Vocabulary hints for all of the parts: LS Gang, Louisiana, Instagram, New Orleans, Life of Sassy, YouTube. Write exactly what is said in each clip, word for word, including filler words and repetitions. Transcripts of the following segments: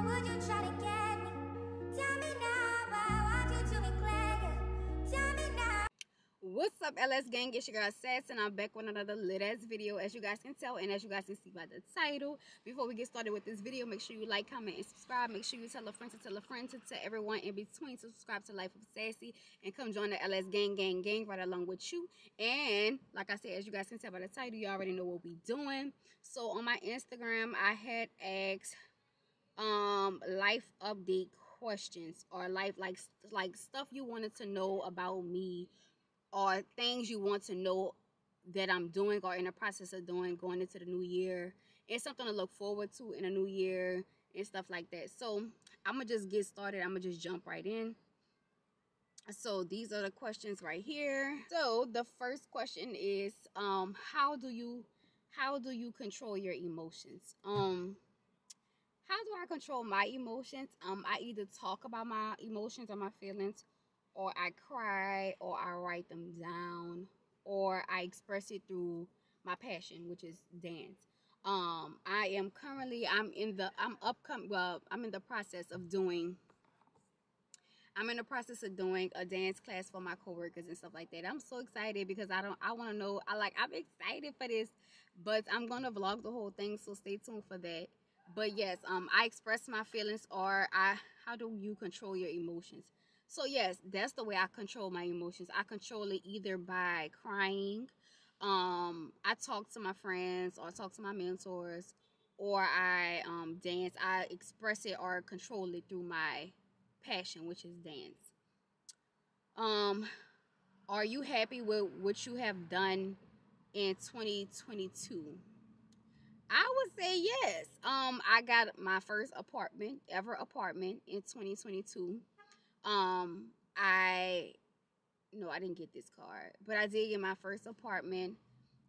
What's up, L S Gang? It's your girl Sass, and I'm back with another lit ass video, as you guys can tell and as you guys can see by the title. Before we get started with this video, make sure you like, comment, and subscribe. Make sure you tell a friend to tell a friend to tell everyone in between to subscribe to Life of Sassy and come join the L S Gang Gang Gang right along with you. And like I said, as you guys can tell by the title, you already know what we're doing. So on my Instagram, I had asked um life update questions, or life like like stuff you wanted to know about me, or things you want to know that I'm doing or in the process of doing going into the new year, and something to look forward to in the new year and stuff like that. So I'm gonna just get started. I'm gonna just jump right in. So these are the questions right here. So the first question is, um how do you how do you control your emotions? Um how do I control my emotions? um I either talk about my emotions or my feelings, or I cry, or I write them down, or I express it through my passion, which is dance. Um, I am currently, I'm in the, I'm upcoming, well, I'm in the process of doing, I'm in the process of doing a dance class for my coworkers and stuff like that. I'm so excited because I don't, I want to know, I like, I'm excited for this, but I'm going to vlog the whole thing, so stay tuned for that. But yes, um, I express my feelings, or I, how do you control your emotions? So yes, that's the way I control my emotions. I control it either by crying, um, I talk to my friends, or I talk to my mentors, or I um, dance. I express it or control it through my passion, which is dance. Um, are you happy with what you have done in twenty twenty-two? I would say yes. Um, I got my first apartment, ever apartment, in twenty twenty-two. Um, I, no, I didn't get this card, but I did get my first apartment.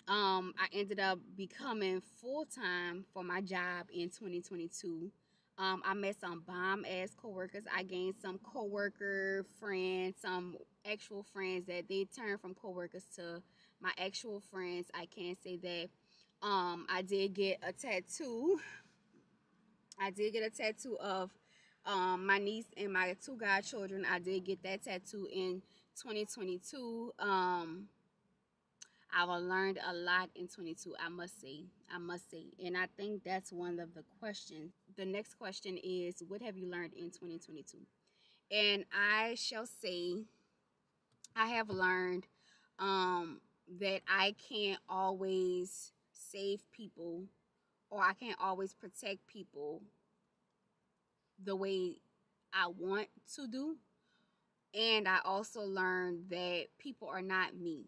Um, I ended up becoming full-time for my job in twenty twenty-two. Um, I met some bomb-ass coworkers. I gained some coworker friends, some actual friends that they turned from coworkers to my actual friends. I can't say that. Um, I did get a tattoo. I did get a tattoo of Um, my niece and my two godchildren. I did get that tattoo in twenty twenty-two. Um, I've learned a lot in twenty-two, I must say. I must say. And I think that's one of the questions. The next question is, what have you learned in twenty twenty-two? And I shall say, I have learned um, that I can't always save people, or I can't always protect people the way I want to do. And I also learned that people are not me,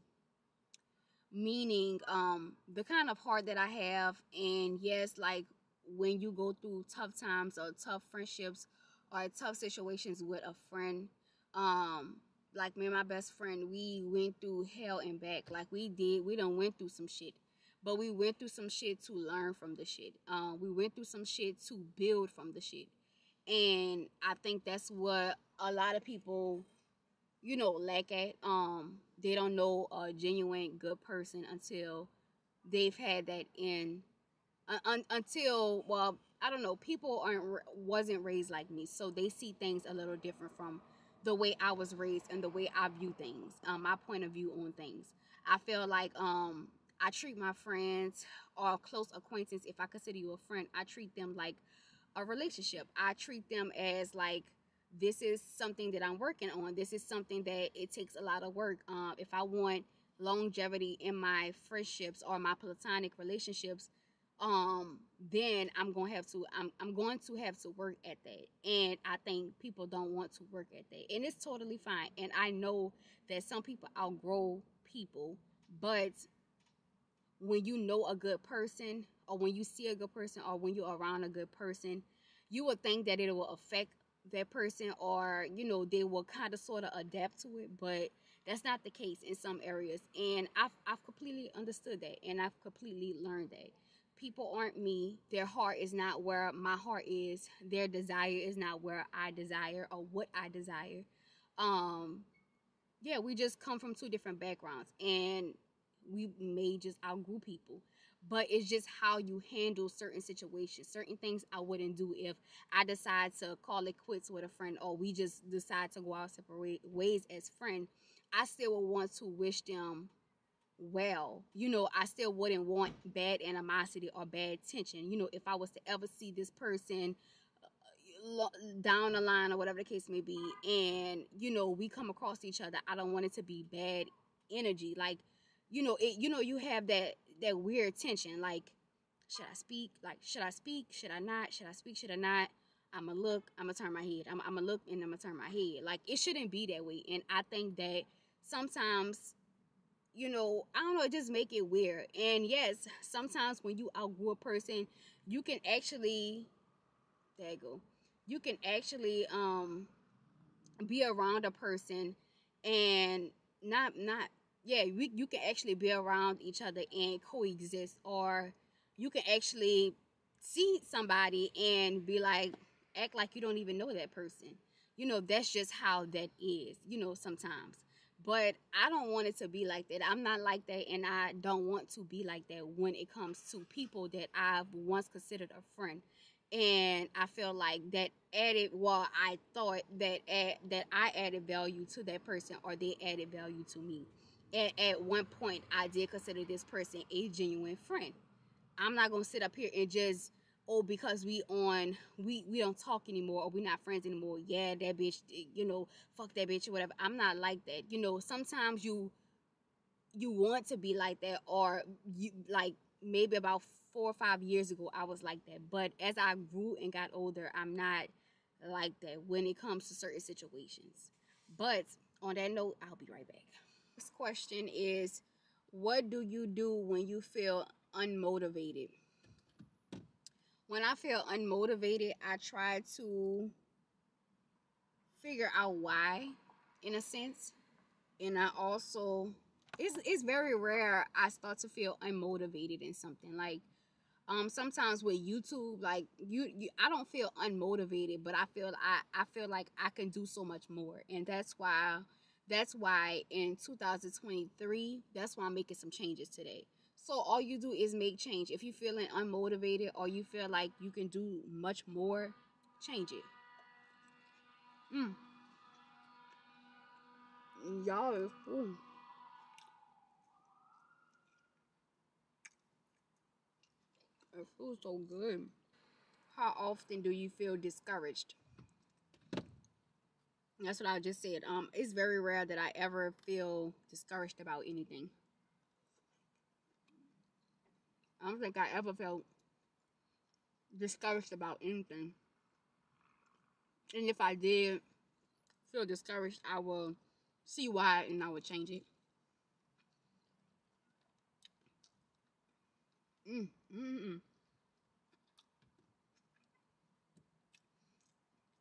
meaning um the kind of heart that I have. And yes, like when you go through tough times or tough friendships or tough situations with a friend, um like me and my best friend, we went through hell and back. Like we did we done went through some shit. But we went through some shit to learn from the shit. Um we went through some shit to build from the shit. And I think that's what a lot of people, you know, lack at. Um, they don't know a genuine good person until they've had that in, uh, un, until, well, I don't know, people aren't, wasn't raised like me. So they see things a little different from the way I was raised and the way I view things, um, my point of view on things. I feel like um, I treat my friends or close acquaintance, if I consider you a friend, I treat them like a relationship. I treat them as like, this is something that I'm working on. This is something that it takes a lot of work. Um, if I want longevity in my friendships or my platonic relationships, um, then I'm gonna have to. I'm I'm going to have to work at that. And I think people don't want to work at that, and it's totally fine. And I know that some people outgrow people, but when you know a good person, or when you see a good person, or when you're around a good person, you will think that it will affect that person, or, you know, they will kind of sort of adapt to it, but that's not the case in some areas. And I've, I've completely understood that, and I've completely learned that. People aren't me. Their heart is not where my heart is. Their desire is not where I desire or what I desire. Um, yeah, we just come from two different backgrounds, and we may just outgrow people. but it's just how you handle certain situations. Certain things I wouldn't do if I decide to call it quits with a friend, or we just decide to go our separate ways as friends. I still would want to wish them well. You know, I still wouldn't want bad animosity or bad tension. You know, if I was to ever see this person down the line or whatever the case may be, and, you know, we come across each other, I don't want it to be bad energy. Like, you know, it, you know, you have that, that weird tension. Like, should I speak? Like, should I speak? Should I not? Should I speak? Should I not? I'm going to look, I'm going to turn my head. I'm, I'm going to look and I'm going to turn my head. Like, it shouldn't be that way. And I think that sometimes, you know, I don't know, just make it weird. And yes, sometimes when you outgrow a person, you can actually, there you go, you can actually um, be around a person and not, not, yeah, we, you can actually be around each other and coexist, or you can actually see somebody and be like, act like you don't even know that person. You know, that's just how that is, you know, sometimes. But I don't want it to be like that. I'm not like that, and I don't want to be like that when it comes to people that I've once considered a friend. And I feel like that added, well, I thought that add, that I added value to that person, or they added value to me. And at one point, I did consider this person a genuine friend. I'm not going to sit up here and just, oh, because we on, we, we don't talk anymore, or we not friends anymore. Yeah, that bitch, you know, fuck that bitch or whatever. I'm not like that. You know, sometimes you, you want to be like that, or you, like maybe about four or five years ago, I was like that. But as I grew and got older, I'm not like that when it comes to certain situations. But on that note, I'll be right back. This question is, what do you do when you feel unmotivated? When I feel unmotivated, I try to figure out why, in a sense. And I also, it's, it's very rare I start to feel unmotivated in something. Like, um, sometimes with YouTube, like, you, you, I don't feel unmotivated, but I feel, I, I feel like I can do so much more. And that's why, that's why in two thousand twenty-three, that's why I'm making some changes today. So all you do is make change. If you're feeling unmotivated, or you feel like you can do much more, change it. Mm. Y'all, ooh. It feels so good. How often do you feel discouraged? That's what I just said. Um, it's very rare that I ever feel discouraged about anything. I don't think I ever felt discouraged about anything. And if I did feel discouraged, I will see why and I will change it. Mm, mm, mm.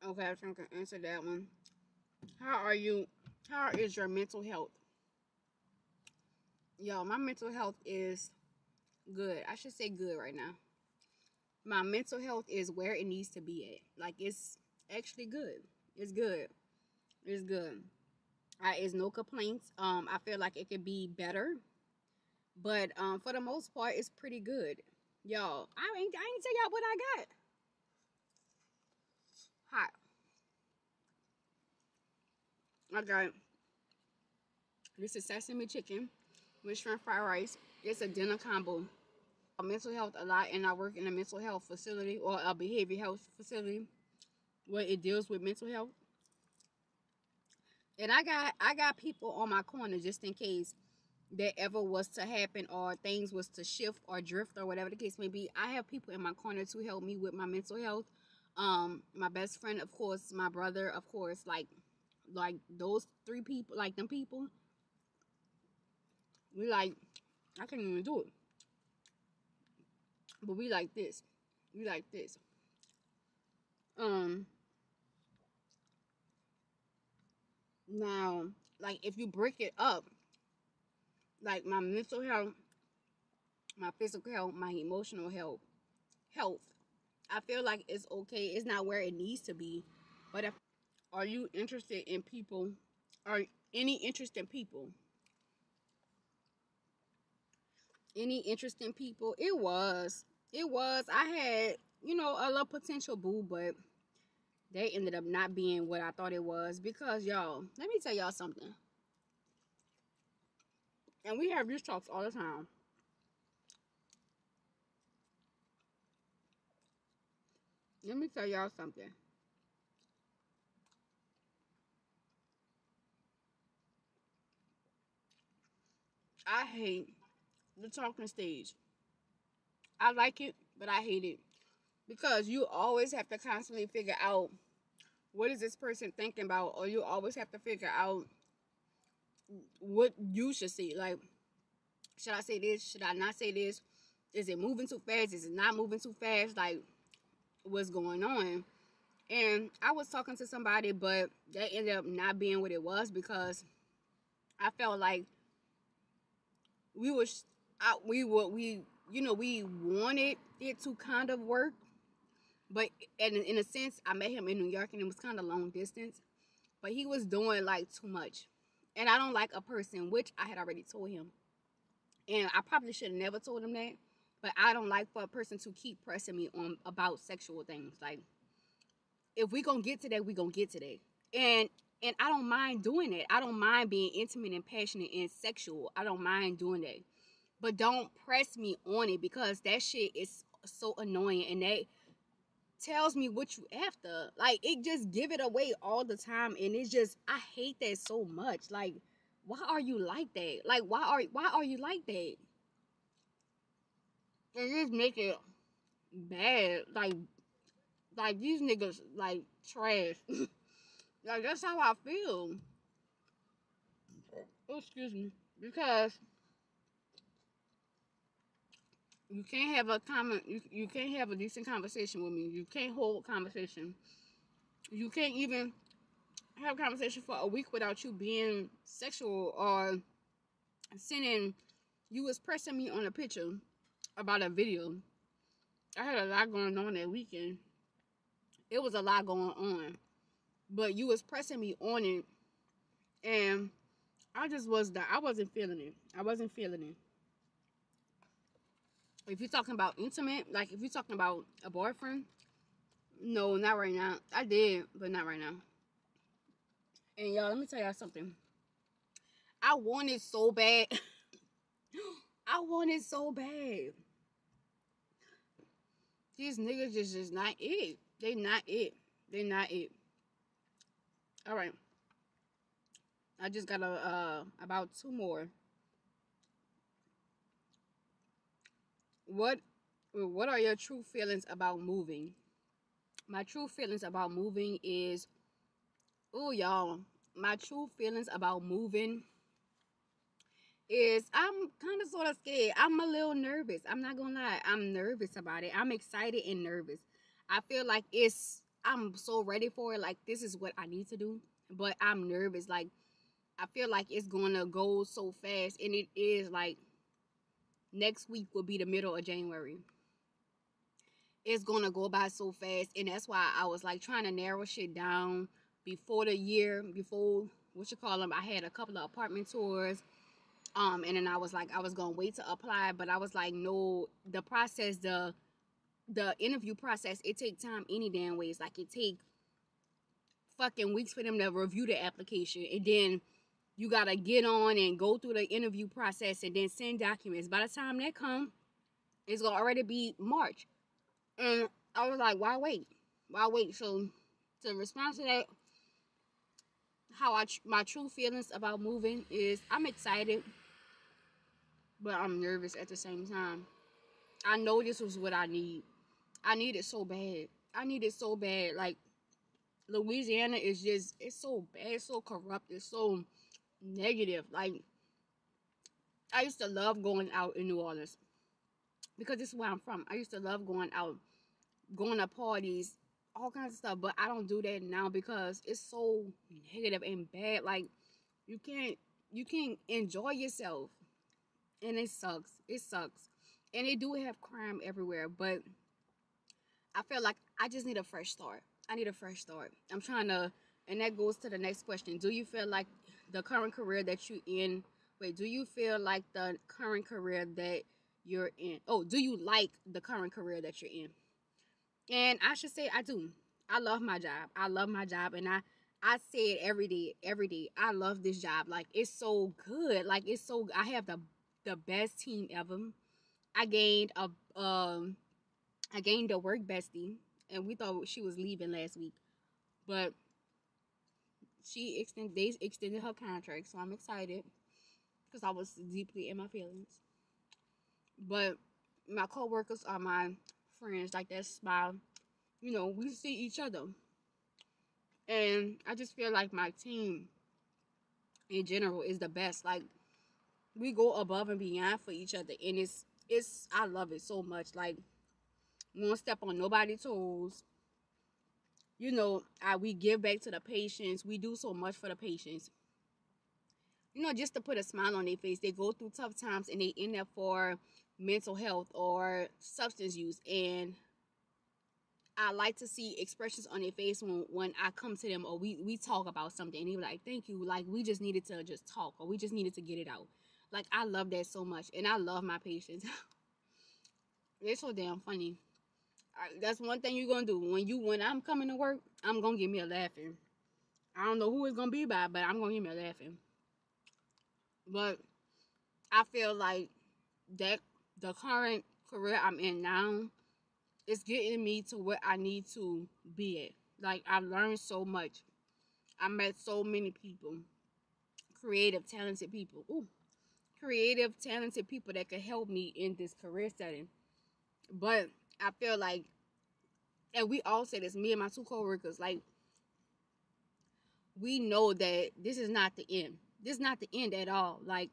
Okay, I think I can answer that one. How are you? How is your mental health? Yo, my mental health is good. I should say good right now. My mental health is where it needs to be at. Like, it's actually good. It's good. It's good. I is no complaints. Um, I feel like it could be better, but um, for the most part, it's pretty good. Y'all, I ain't I ain't tell y'all what I got. Hot. I got this is sesame chicken with shrimp fried rice. It's a dinner combo. Mental health a lot, and I work in a mental health facility, or a behavior health facility, where it deals with mental health. And I got I got people on my corner just in case that ever was to happen, or things was to shift or drift or whatever the case may be. I have people in my corner to help me with my mental health. Um, my best friend, of course, my brother, of course, like like those three people, like them people. We like, I can't even do it. But we like this. We like this. Um. Now, like, if you break it up, like my mental health, my physical health, my emotional health, health, I feel like it's okay. It's not where it needs to be. But if, are you interested in people? Are any interest in people? any interesting people. It was. It was. I had, you know, a little potential boo, but they ended up not being what I thought it was. Because, y'all, let me tell y'all something. And we have these talks all the time. Let me tell y'all something. I hate the talking stage. I like it, but I hate it. Because you always have to constantly figure out what is this person thinking about, or you always have to figure out what you should say. Like, should I say this? Should I not say this? Is it moving too fast? Is it not moving too fast? Like, what's going on? And I was talking to somebody, but they ended up not being what it was, because I felt like we were, I, we were, we, you know, we wanted it to kind of work, but in, in a sense, I met him in New York, and it was kind of long distance, but he was doing, like, too much, and I don't like a person, which I had already told him, and I probably should have never told him that, but I don't like for a person to keep pressing me on about sexual things. Like, if we gonna get to that, we gonna get to that, and And I don't mind doing that. I don't mind being intimate and passionate and sexual. I don't mind doing that. But don't press me on it, because that shit is so annoying. And that tells me what you after. Like, it just give it away all the time. And it's just, I hate that so much. Like, why are you like that? Like, why are, why are you like that? It just make it bad. Like, like these niggas, like, trash. Like, that's how I feel. Oh, excuse me. Because you can't have a common, you, you can't have a decent conversation with me. You can't hold conversation. You can't even have a conversation for a week without you being sexual or sending, you was pressing me on a picture about a video. I had a lot going on that weekend. It was a lot going on. But you was pressing me on it, and I just was that I wasn't feeling it. I wasn't feeling it. If you're talking about intimate, like if you're talking about a boyfriend, no, not right now. I did, but not right now. And y'all, let me tell y'all something. I wanted so bad. I wanted so bad. These niggas is just not it. They not it. They not it. All right, I just got a, uh, about two more. What, what are your true feelings about moving? My true feelings about moving is, oh y'all, my true feelings about moving is I'm kind of sort of scared. I'm a little nervous. I'm not gonna lie. I'm nervous about it. I'm excited and nervous. I feel like it's, I'm so ready for it, like this is what I need to do, but I'm nervous, like I feel like it's gonna go so fast, and it is. Like, next week will be the middle of January. It's gonna go by so fast, and that's why I was like trying to narrow shit down before the year, before what you call them. I had a couple of apartment tours, um and then I was like, I was gonna wait to apply, but I was like, no, the process, the The interview process, it take time any damn ways. Like, it take fucking weeks for them to review the application. And then you got to get on and go through the interview process and then send documents. By the time that come, it's going to already be March. And I was like, why wait? Why wait? So, to respond to that, how I tr my true feelings about moving is I'm excited, but I'm nervous at the same time. I know this was what I need. I need it so bad. I need it so bad. Like, Louisiana is just, it's so bad, so corrupt, it's so negative. Like, I used to love going out in New Orleans because this is where I'm from. I used to love going out, going to parties, all kinds of stuff, but I don't do that now because it's so negative and bad. Like, you can't, you can't enjoy yourself, and it sucks. It sucks. And they do have crime everywhere, but I feel like I just need a fresh start. I need a fresh start. I'm trying to, and that goes to the next question. Do you feel like the current career that you in, wait, do you feel like the current career that you're in. Oh, do you like the current career that you're in? And I should say I do. I love my job. I love my job. And I, I say it every day, every day. I love this job. Like, it's so good. Like, it's so, I have the the best team ever. I gained a, um, I gained a work bestie. And we thought she was leaving last week. But she extended, they extended her contract. So I'm excited. Because I was deeply in my feelings. But my co-workers are my friends. Like, that smile. You know, we see each other. And I just feel like my team, in general, is the best. Like, we go above and beyond for each other. And it's, it's, I love it so much. Like, we don't step on nobody's toes. You know, I, we give back to the patients. We do so much for the patients. You know, just to put a smile on their face. They go through tough times and they end up for mental health or substance use. And I like to see expressions on their face when, when I come to them or we, we talk about something. And they were like, thank you. Like, we just needed to just talk or we just needed to get it out. Like, I love that so much. And I love my patients. They're so damn funny. I, that's one thing you're going to do. When you when I'm coming to work, I'm going to get me a laughing. I don't know who it's going to be by, but I'm going to get me a laughing. But I feel like that the current career I'm in now is getting me to where I need to be at. Like, I've learned so much. I met so many people. Creative, talented people. Ooh. Creative, talented people that could help me in this career setting. But I feel like, and we all say this, me and my two co-workers, like, we know that this is not the end. This is not the end at all. Like,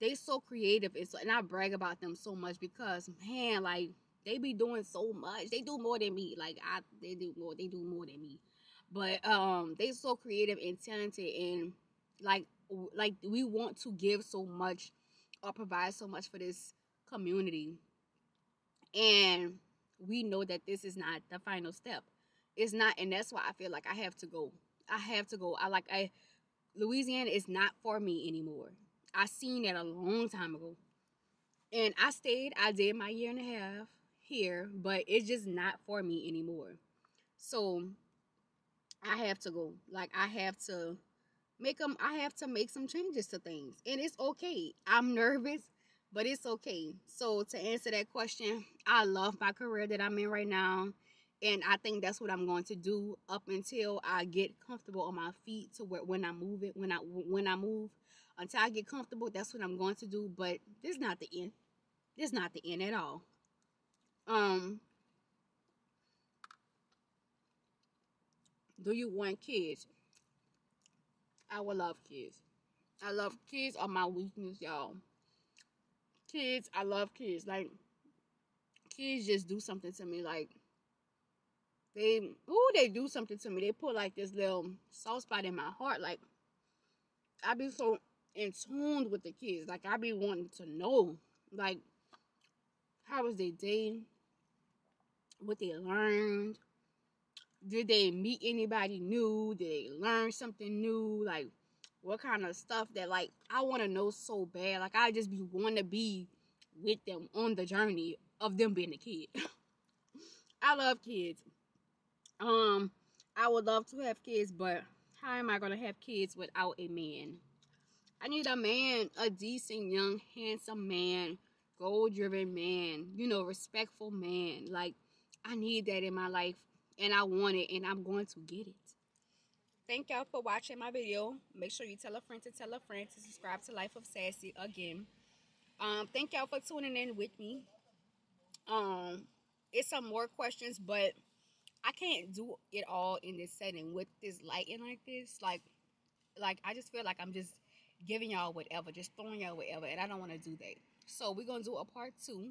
they so creative. And, so, and I brag about them so much because, man, like, they be doing so much. They do more than me. Like, I, they do more. They do more than me. But um, they so creative and talented. And, like, like we want to give so much or provide so much for this community. And we know that this is not the final step. It's not. And that's why I feel like I have to go. I have to go. I, like, I... Louisiana is not for me anymore. I seen that a long time ago. And I stayed. I did my year and a half here. But it's just not for me anymore. So, I have to go. Like, I have to make them. I have to make some changes to things. And it's okay. I'm nervous. But it's okay. So, to answer that question, I love my career that I'm in right now. And I think that's what I'm going to do up until I get comfortable on my feet to where when I move it, when I when I move, until I get comfortable, that's what I'm going to do. But this is not the end. This is not the end at all. Um, do you want kids? I would love kids. I love kids are my weakness, y'all. Kids, I love kids. Like, kids just do something to me, like. They, ooh, they do something to me. They put, like, this little soft spot in my heart. Like, I be so in tune with the kids. Like, I be wanting to know, like, how was their day? What they learned? Did they meet anybody new? Did they learn something new? Like, what kind of stuff that, like, I want to know so bad. Like, I just be want to be with them on the journey of them being a kid. I love kids. Um, I would love to have kids, but how am I going to have kids without a man? I need a man, a decent, young, handsome man, goal-driven man, you know, respectful man. Like, I need that in my life, and I want it, and I'm going to get it. Thank y'all for watching my video. Make sure you tell a friend to tell a friend to subscribe to Life of Sassy again. Um, thank y'all for tuning in with me. Um, it's some more questions, but I can't do it all in this setting with this lighting like this. Like, like I just feel like I'm just giving y'all whatever, just throwing y'all whatever, and I don't want to do that. So we're going to do a part two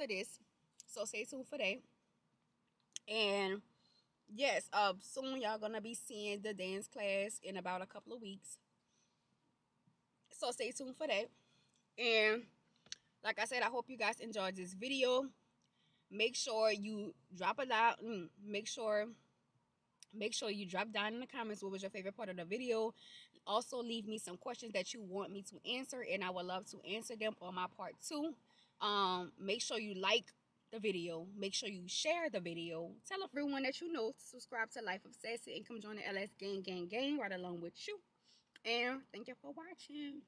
to this. So stay tuned for that. And, yes, uh, soon y'all going to be seeing the dance class in about a couple of weeks. So stay tuned for that. And, like I said, I hope you guys enjoyed this video. Make sure you drop it out. Make sure, make sure you drop down in the comments what was your favorite part of the video. Also, leave me some questions that you want me to answer, and I would love to answer them on my part two. Um, make sure you like the video. Make sure you share the video. Tell everyone that you know to subscribe to Life of Sassy and come join the L S Gang Gang Gang right along with you. And thank you for watching.